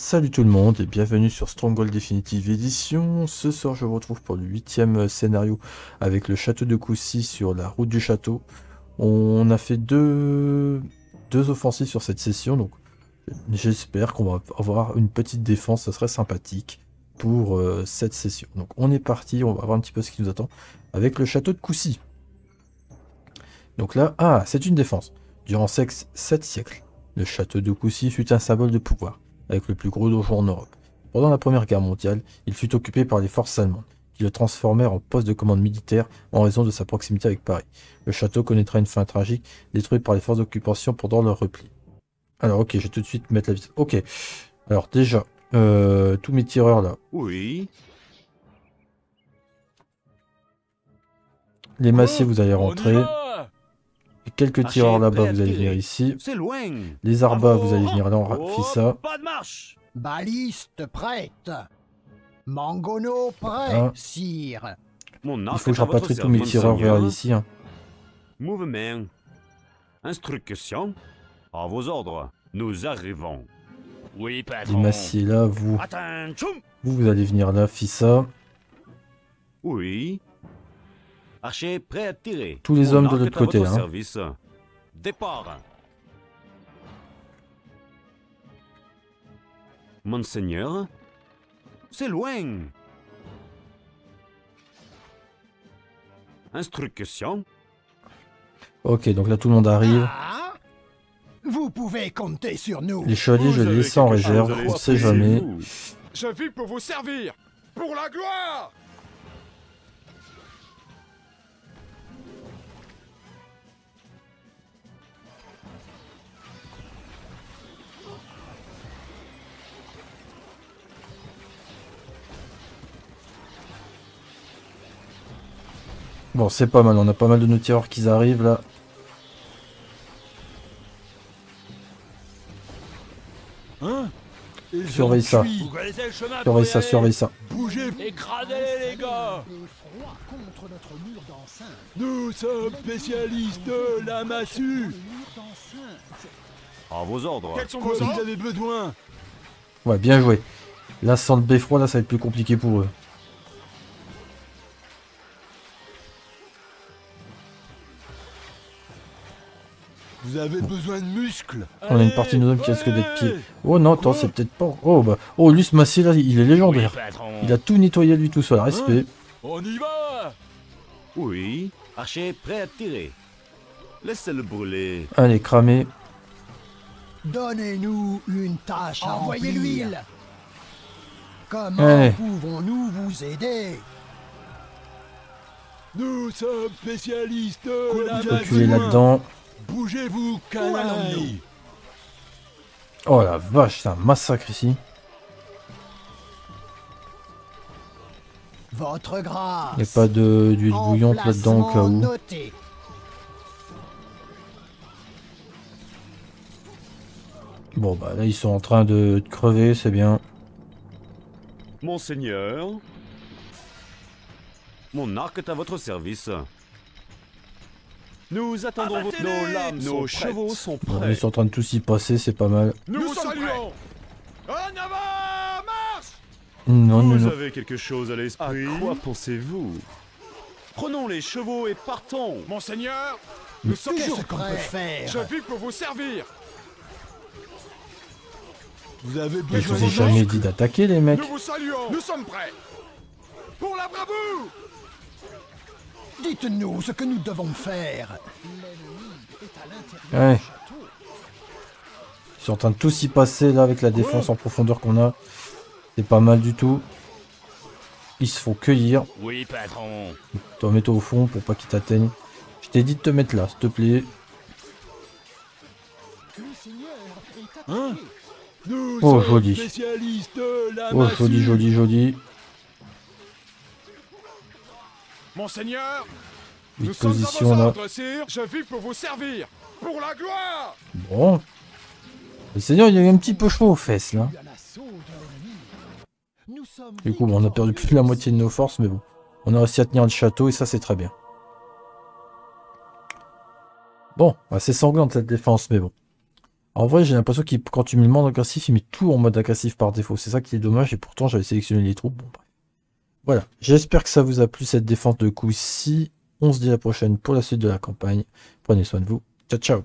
Salut tout le monde et bienvenue sur Stronghold Definitive Edition. Ce soir je vous retrouve pour le 8e scénario avec le château de Couicy sur la route du château. On a fait deux offensives sur cette session, donc j'espère qu'on va avoir une petite défense, ça serait sympathique pour cette session. Donc on est parti, on va voir un petit peu ce qui nous attend avec le château de Couicy. Donc là, c'est une défense. Durant 7 siècles, le château de Couicy fut un symbole de pouvoir, avec le plus gros donjon en Europe. Pendant la Première Guerre mondiale, il fut occupé par les forces allemandes, qui le transformèrent en poste de commande militaire en raison de sa proximité avec Paris. Le château connaîtra une fin tragique, détruit par les forces d'occupation pendant leur repli. Alors ok, je vais tout de suite mettre la vitesse. Ok, alors déjà, tous mes tireurs là. Oui. Les massiers, vous allez rentrer. Quelques tireurs là-bas, vous allez venir ici. Les arbas, vous allez venir là, on rafie ça. Baliste prête. Mangono prêt, sire. Il faut que je rapatrie tous mes tireurs vers ici. Mouvement. Instruction. À vos ordres. Nous arrivons. Oui, patron. Les massiers là, vous. Vous allez venir là, Fissa. Oui. Archer prêt à tirer. Tous les hommes de l'autre côté. Départ. Monseigneur, c'est loin. Instruction. Ok, donc là tout le monde arrive. Vous pouvez compter sur nous. Les chevaliers, je les laisse en réserve, on sait jamais. Je vis pour vous servir, pour la gloire. Bon, c'est pas mal, on a pas mal de nos tireurs qui arrivent là. Surveille ça. Surveille ça. Bougez, dégradez les gars. Nous sommes spécialistes de la massue. À vos ordres. Quels sont vos ordres ? Vous avez besoin. Ouais, bien joué. Là, sans le beffroi, là, ça va être plus compliqué pour eux. Vous avez besoin de muscles. On a une partie de nos hommes qui risque d'être pieds. Oh non, attends, c'est peut-être pas... Oh, bah... Oh, lui, ce massif, là, il est légendaire. Il a tout nettoyé, lui, tout seul. Respect. On y va. Oui. Archer prêt à tirer. Laissez-le brûler. Allez, cramé. Donnez-nous une tâche à envoyer l'huile. Comment pouvons-nous vous aider? Nous sommes spécialistes de la magie. Reculez là-dedans. Bougez-vous, canaille. Oh la vache, c'est un massacre ici. Votre grâce. Il n'y a pas d'huile bouillante là-dedans au cas où. Noté. Bon bah là ils sont en train de crever, c'est bien. Monseigneur, mon arc est à votre service. Nous attendons vos lames, nos chevaux sont prêts. Ils sont en train de tous y passer, c'est pas mal. Nous saluons. En avant, marche. Vous avez quelque chose à l'esprit? À quoi pensez-vous? Prenons les chevaux et partons. Monseigneur, nous sommes toujours prêts. Je vis pour vous servir. Vous avez besoin de... Je vous ai jamais dit d'attaquer les mecs. Nous vous saluons. Nous sommes prêts. Pour la bravoure. Dites-nous ce que nous devons faire. Ouais. Ils sont en train de tous y passer là avec la défense en profondeur qu'on a. C'est pas mal du tout. Ils se font cueillir. Oui, patron. Toi, mets-toi au fond pour pas qu'ils t'atteignent. Je t'ai dit de te mettre là, s'il te plaît. Oh joli. Oh joli, joli, joli. Monseigneur, nous sommes à vos ordres, sire. Je vis pour vous servir, pour la gloire. Bon. Le seigneur, il y a eu un petit peu chaud aux fesses, là. Du coup, on a perdu plus de la moitié de nos forces, mais bon. On a réussi à tenir le château, et ça, c'est très bien. Bon, assez sanglante, cette défense, mais bon. En vrai, j'ai l'impression que quand il met le mode agressif, il met tout en mode agressif par défaut. C'est ça qui est dommage, et pourtant j'avais sélectionné les troupes. Bon, bref. Voilà, j'espère que ça vous a plu cette défense de Couicy. On se dit à la prochaine pour la suite de la campagne. Prenez soin de vous. Ciao, ciao.